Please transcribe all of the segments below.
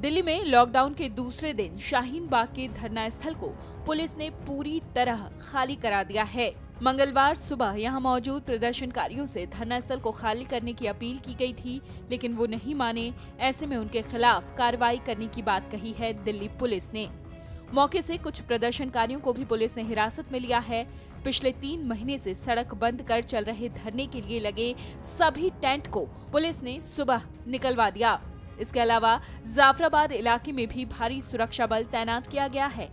दिल्ली में लॉकडाउन के दूसरे दिन शाहीन बाग के धरना स्थल को पुलिस ने पूरी तरह खाली करा दिया है। मंगलवार सुबह यहां मौजूद प्रदर्शनकारियों से धरना स्थल को खाली करने की अपील की गई थी, लेकिन वो नहीं माने। ऐसे में उनके खिलाफ कार्रवाई करने की बात कही है दिल्ली पुलिस ने। मौके से कुछ प्रदर्शनकारियों को भी पुलिस ने हिरासत में लिया है। पिछले 3 महीने से सड़क बंद कर चल रहे धरने के लिए लगे सभी टेंट को पुलिस ने सुबह निकलवा दिया। इसके अलावा जाफराबाद इलाके में भी भारी सुरक्षा बल तैनात किया गया है।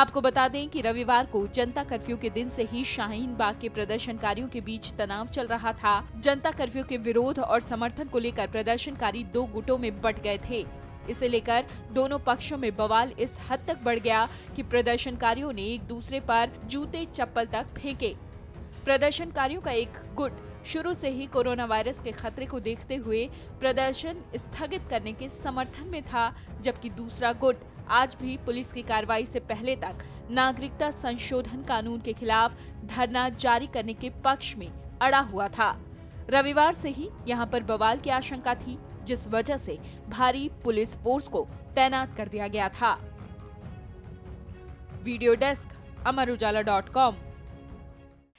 आपको बता दें कि रविवार को जनता कर्फ्यू के दिन से ही शाहीन बाग के प्रदर्शनकारियों के बीच तनाव चल रहा था। जनता कर्फ्यू के विरोध और समर्थन को लेकर प्रदर्शनकारी 2 गुटों में बंट गए थे। इसे लेकर दोनों पक्षों में बवाल इस हद तक बढ़ गया कि प्रदर्शनकारियों ने एक दूसरे पर जूते चप्पल तक फेंके। प्रदर्शनकारियों का एक गुट शुरू से ही कोरोनावायरस के खतरे को देखते हुए प्रदर्शन स्थगित करने के समर्थन में था, जबकि दूसरा गुट आज भी पुलिस की कार्रवाई से पहले तक नागरिकता संशोधन कानून के खिलाफ धरना जारी करने के पक्ष में अड़ा हुआ था। रविवार से ही यहां पर बवाल की आशंका थी, जिस वजह से भारी पुलिस फोर्स को तैनात कर दिया गया था। Video desk, अमरउजाला.com।